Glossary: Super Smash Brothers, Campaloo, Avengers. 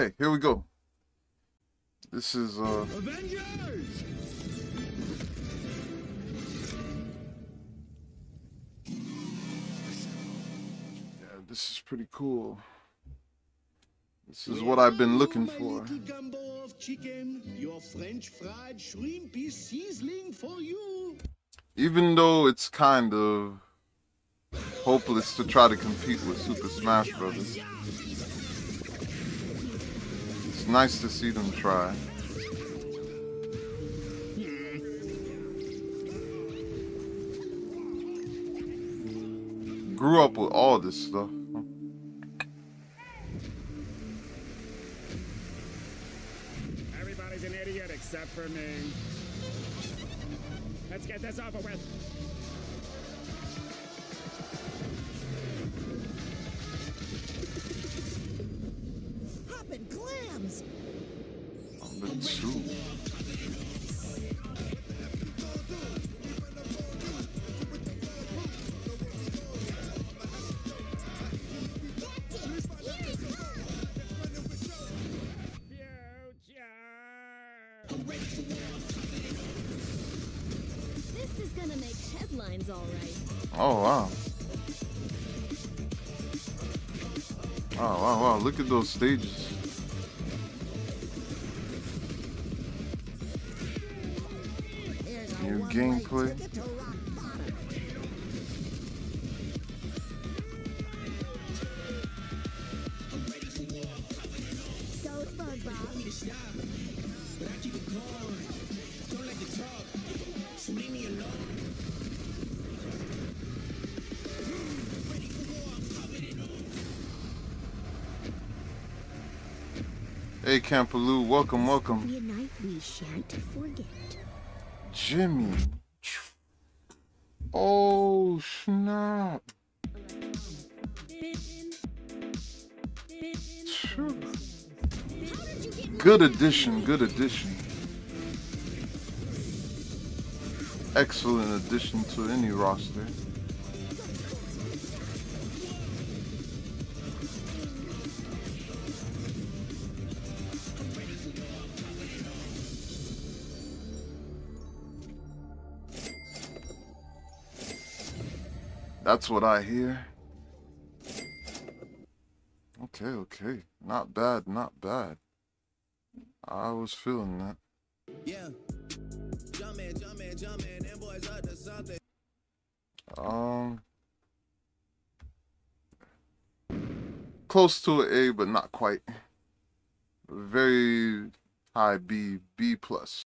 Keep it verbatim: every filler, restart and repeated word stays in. Okay, here we go. This is uh Avengers! Yeah, this is pretty cool. This is what I've been looking for. Gumbo of chicken, your French fried shrimpy seasoning for you. Even though it's kind of hopeless to try to compete with Super Smash Brothers, it's nice to see them try. Grew up with all this stuff. An idiot except for me. Let's get this over with. Hoppin' clams. On the two. This is gonna make headlines, all right. Oh wow! Oh wow! Wow! Look at those stages. New gameplay. But I keep it going. Don't let it talk. So leave me alone. Ready for war, I'm coming in on. Hey Campaloo, welcome, welcome. Unite we shan't forget. Jimmy. Oh snap. Sure. Good addition, good addition. Excellent addition to any roster. That's what I hear. Okay, okay. Not bad, not bad. I was feeling that. Yeah. Jumpin', jumpin', jumpin', them boys up to something. Um close to an A but not quite. Very high B, B plus.